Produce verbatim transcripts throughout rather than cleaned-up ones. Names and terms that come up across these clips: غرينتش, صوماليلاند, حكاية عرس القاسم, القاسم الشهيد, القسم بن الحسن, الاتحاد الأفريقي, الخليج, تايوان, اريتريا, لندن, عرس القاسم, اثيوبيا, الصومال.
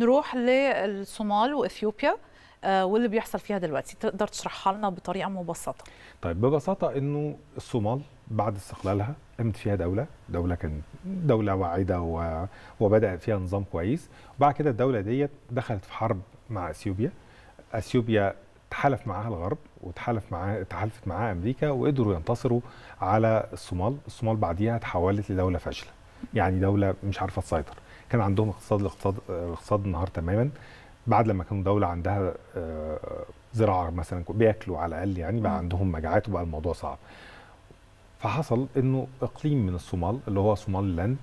نروح للصومال واثيوبيا واللي بيحصل فيها دلوقتي، تقدر تشرحها لنا بطريقه مبسطه؟ طيب ببساطه انه الصومال بعد استقلالها قامت فيها دوله، دوله كانت دوله واعده وبدا فيها نظام كويس، وبعد كده الدوله ديت دخلت في حرب مع اثيوبيا. اثيوبيا تحالف معاها الغرب وتحالف معاها تحالفت معاها امريكا وقدروا ينتصروا على الصومال، الصومال بعديها اتحولت لدوله فاشله، يعني دوله مش عارفه تسيطر، كان عندهم اقتصاد الاقتصاد اقتصاد النهار تماما. بعد لما كانوا دوله عندها زراعه مثلا بياكلوا على الاقل، يعني بقى عندهم مجاعات وبقى الموضوع صعب. فحصل انه اقليم من الصومال اللي هو صوماليلاند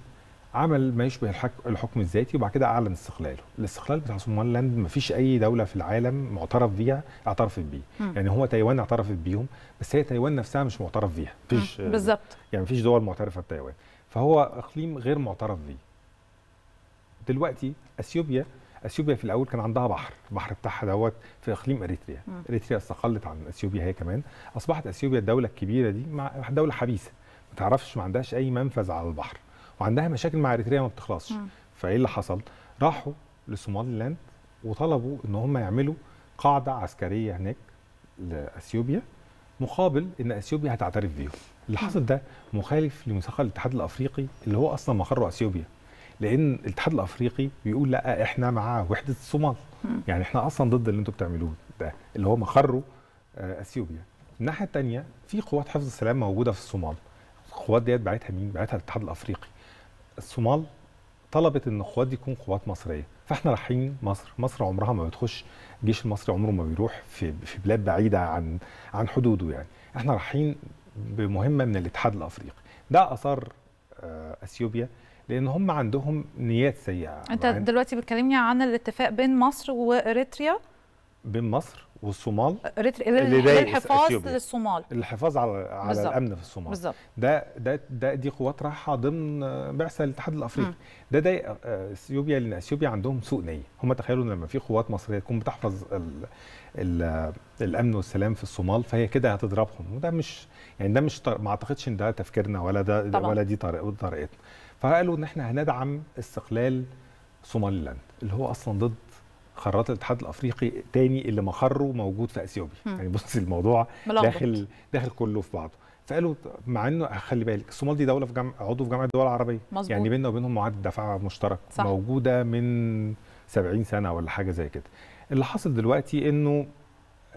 عمل ما يشبه الحكم الذاتي، وبعد كده اعلن استقلاله. الاستقلال بتاع صوماليلاند ما فيش اي دوله في العالم معترف بيها اعترفت بيه، يعني هو تايوان اعترفت بيهم، بس هي تايوان نفسها مش معترف بيها، مفيش بالظبط، يعني مفيش دول معترفه بتايوان، فهو اقليم غير معترف بيه. دلوقتي اثيوبيا اثيوبيا في الاول كان عندها بحر، البحر بتاعها دوت في اقليم اريتريا، اريتريا استقلت عن اثيوبيا هي كمان، اصبحت اثيوبيا الدوله الكبيره دي مع دوله حبيسه، ما تعرفش ما عندهاش اي منفذ على البحر، وعندها مشاكل مع اريتريا ما بتخلصش. فايه اللي حصل؟ راحوا لصوماليلاند وطلبوا ان هم يعملوا قاعده عسكريه هناك لاثيوبيا مقابل ان اثيوبيا هتعترف بيهم. اللي حصل ده مخالف لميثاق الاتحاد الافريقي اللي هو اصلا مقره اثيوبيا، لان الاتحاد الافريقي بيقول لا احنا مع وحده الصومال، يعني احنا اصلا ضد اللي انتم بتعملوه ده اللي هو مقره اثيوبيا. الناحيه الثانيه في قوات حفظ السلام موجوده في الصومال، القوات ديت باعتها مين؟ باعتها الاتحاد الافريقي. الصومال طلبت ان القوات دي تكون قوات مصريه، فاحنا رايحين مصر، مصر عمرها ما بتخش، الجيش المصري عمره ما بيروح في في بلاد بعيده عن عن حدوده، يعني احنا رايحين بمهمه من الاتحاد الافريقي. ده اثار اثيوبيا لان هم عندهم نيات سيئه. انت دلوقتي بتكلمني عن الاتفاق بين مصر واريتريا، بين مصر والصومال، للحفاظ للصومال، للحفاظ على على بالزبط. الامن في الصومال بالزبط. ده ده ده دي قوات رايحه ضمن بعثه الاتحاد الافريقي. م. ده ده اثيوبيا لان اثيوبيا عندهم سوء نيه، هم تخيلوا ان لما في قوات مصريه تكون بتحفظ ال ال الامن والسلام في الصومال فهي كده هتضربهم، وده مش يعني ده مش ما اعتقدش ان ده تفكيرنا ولا ده طبعا. ولا دي طريقتنا. فقالوا ان احنا هندعم استقلال صوماليلاند اللي هو اصلا ضد قرارات الاتحاد الافريقي تاني اللي مقره موجود في اثيوبيا، يعني بص الموضوع ملغبط. داخل داخل كله في بعضه. فقالوا مع انه خلي بالك الصومال دي دوله في جامعه عضو في جامعه الدول العربيه، مزبوط. يعني بيننا وبينهم معاهده دفاع مشترك صح. موجوده من سبعين سنه ولا حاجه زي كده. اللي حاصل دلوقتي انه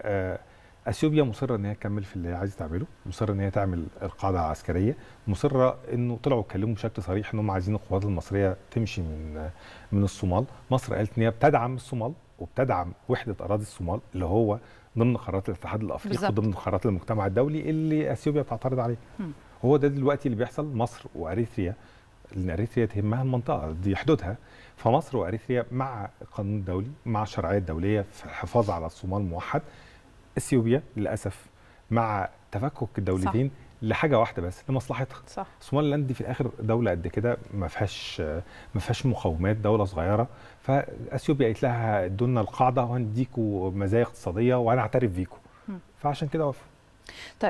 آه اثيوبيا مصره ان هي تكمل في اللي هي عايزه تعمله، مصره ان هي تعمل القاعده العسكريه، مصره انه طلعوا اتكلموا بشكل صريح ان هم عايزين القوات المصريه تمشي من من الصومال، مصر قالت ان هي بتدعم الصومال وبتدعم وحده اراضي الصومال اللي هو ضمن قرارات الاتحاد الافريقي وضمن قرارات المجتمع الدولي اللي اثيوبيا بتعترض عليه. هو ده دلوقتي اللي بيحصل، مصر واريتريا، لان اريتريا تهمها المنطقه دي حدودها، فمصر واريتريا مع القانون الدولي مع الشرعيه الدوليه في الحفاظ على الصومال موحد. اثيوبيا للاسف مع تفكك الدولتين صح. لحاجه واحده بس لمصلحتها صح. صوماليلاند دي في الاخر دوله قد كده ما فيهاش ما فيهاش مقاومات، دوله صغيره، فاثيوبيا قالت لها ادوا لنا القاعده وهنديكوا مزايا اقتصاديه وهنعترف بيكوا، فعشان كده وافقوا. طيب.